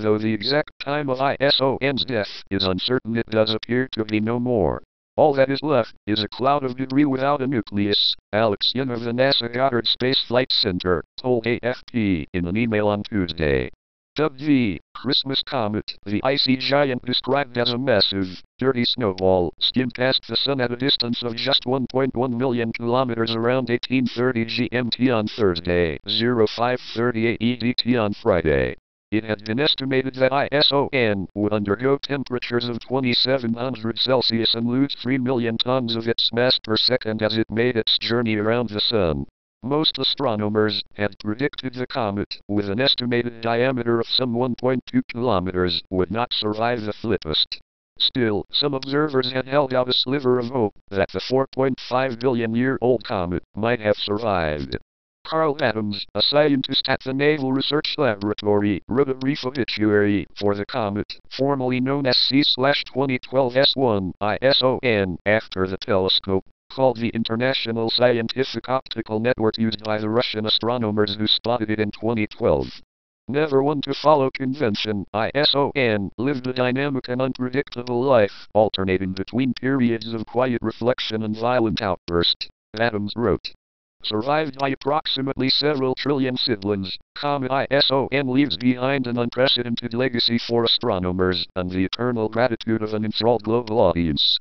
Though the exact time of ISON's death is uncertain, it does appear to be no more. All that is left is a cloud of debris without a nucleus. Alex Young of the NASA Goddard Space Flight Center told AFP in an email on Tuesday. The Christmas comet, the icy giant described as a massive, dirty snowball, skimmed past the sun at a distance of just 1.1 million kilometers around 18:30 GMT on Thursday, 05:30 EDT on Friday. It had been estimated that ISON would undergo temperatures of 2700 Celsius and lose 3 million tons of its mass per second as it made its journey around the sun. Most astronomers had predicted the comet, with an estimated diameter of some 1.2 kilometers, would not survive the flippest. Still, some observers had held out a sliver of hope that the 4.5 billion-year-old comet might have survived. Carl Adams, a scientist at the Naval Research Laboratory, wrote a brief obituary for the comet, formerly known as C/2012 S1 ISON, after the telescope called the International Scientific Optical Network used by the Russian astronomers who spotted it in 2012. Never one to follow convention, ISON lived a dynamic and unpredictable life, alternating between periods of quiet reflection and violent outbursts, Adams wrote. Survived by approximately several trillion siblings, comet ISON leaves behind an unprecedented legacy for astronomers and the eternal gratitude of an enthralled global audience.